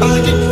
I